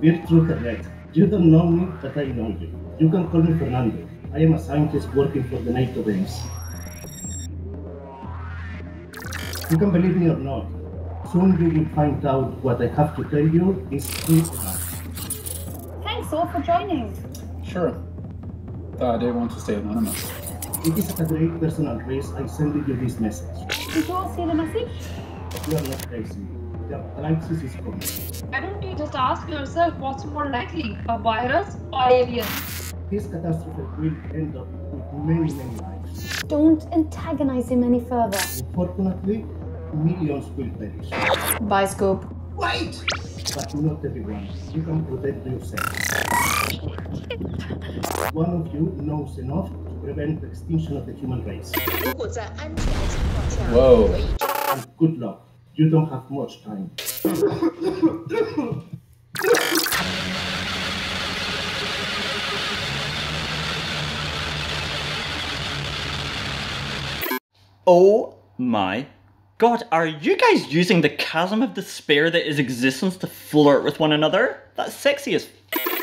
built through the net. You don't know me, but I know you. You can call me Fernando. I am a scientist working for the NATO games. You can believe me or not, soon you will find out what I have to tell you is true enough. Thanks all for joining. Sure. I didn't want to stay anonymous. It is at a great personal risk I send you this message. Did you all see the message? You are not crazy. The crisis is coming. Haven't you just ask yourself what's more likely, a virus or aliens? This catastrophe will end up with many, many lives. Don't antagonize him any further. Unfortunately, millions will perish. Bye, Scope. Wait! But not everyone. You can protect yourself. One of you knows enough to prevent the extinction of the human race. Whoa. And good luck. You don't have much time. Oh my God, are you guys using the chasm of despair that is existence to flirt with one another? That's sexy as f***.